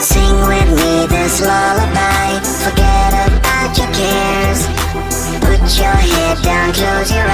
Sing with me this lullaby. Forget about your cares. Put your head down, close your eyes.